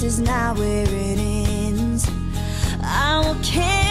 this is not where it ends. I will carry